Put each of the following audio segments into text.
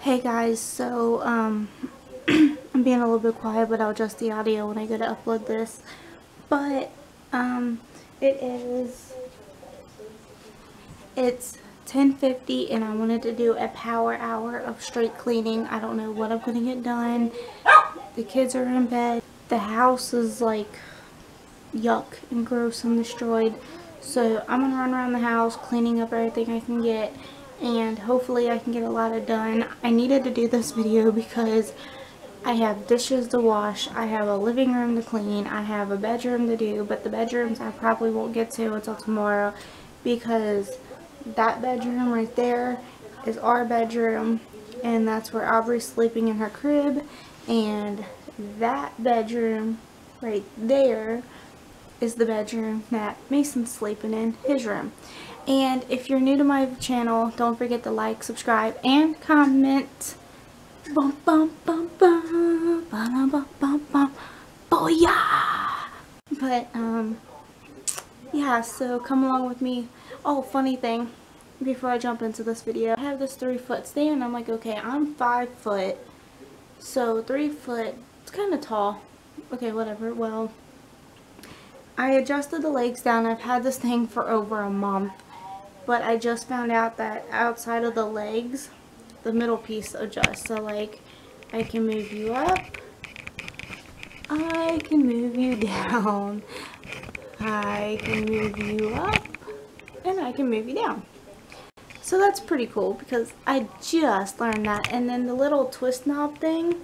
Hey guys, so I'm being a little bit quiet, but I'll adjust the audio when I go to upload this. But it's 10:50 and I wanted to do a power hour of straight cleaning. I don't know what I'm gonna get done. The kids are in bed. The house is like yuck and gross and destroyed. So I'm gonna run around the house cleaning up everything I can get, and hopefully I can get a lot of done. I needed to do this video because I have dishes to wash, I have a living room to clean, I have a bedroom to do, but the bedrooms I probably won't get to until tomorrow because that bedroom right there is our bedroom, and that's where Aubrey's sleeping in her crib, and that bedroom right there is the bedroom that Mason's sleeping in his room. And if you're new to my channel, don't forget to like, subscribe, and comment. Bum, bum, bum, bum, bum, bum, bum, bum. Booyah! But, yeah, so come along with me. Oh, funny thing, before I jump into this video, I have this 3-foot stand. I'm like, okay, I'm 5 foot, so 3 foot, it's kind of tall. Okay, whatever, well, I adjusted the legs down. I've had this thing for over a month, but I just found out that outside of the legs, the middle piece adjusts. So like, I can move you up, I can move you down, I can move you up, and I can move you down. So that's pretty cool because I just learned that. And then the little twist knob thing,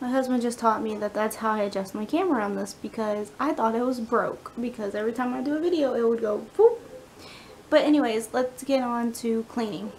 my husband just taught me that that's how I adjust my camera on this, because I thought it was broke because every time I do a video it would go boop. But anyways, let's get on to cleaning.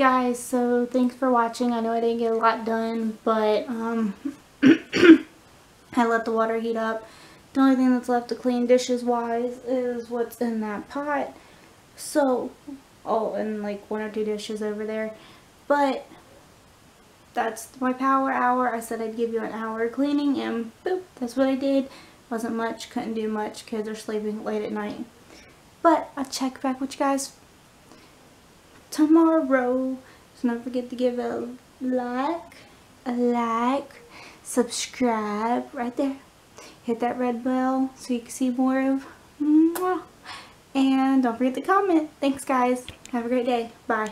guys, so thanks for watching. I know I didn't get a lot done, but I let the water heat up. The only thing that's left to clean dishes wise is what's in that pot. So, oh, and like one or two dishes over there. But that's my power hour. I said I'd give you an hour of cleaning, and boop, that's what I did. Wasn't much, couldn't do much. Kids are sleeping late at night. But I'll check back with you guys tomorrow. So don't forget to give a like, subscribe right there. Hit that red bell so you can see more of mwah. And don't forget to comment. Thanks guys. Have a great day. Bye.